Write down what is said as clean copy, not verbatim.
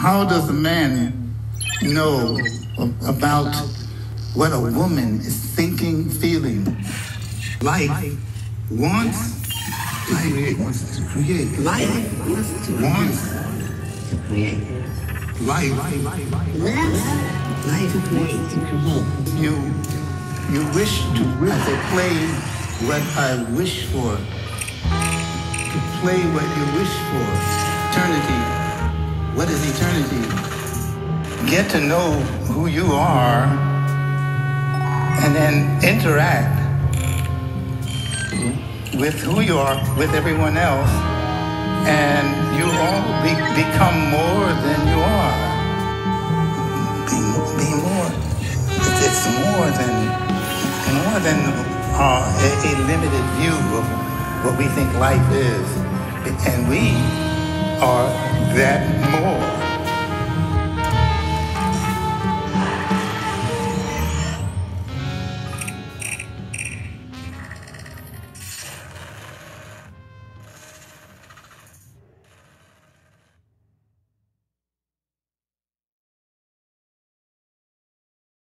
How does a man know about what a woman is thinking, feeling? Life wants to create. Life wants to create. Life wants to create. You wish to really play what I wish for. To play what you wish for. Eternity. What is eternity? Get to know who you are and then interact with who you are, with everyone else, and you all become more than you are. Be more. It's more than a limited view of what we think life is. And we are that more.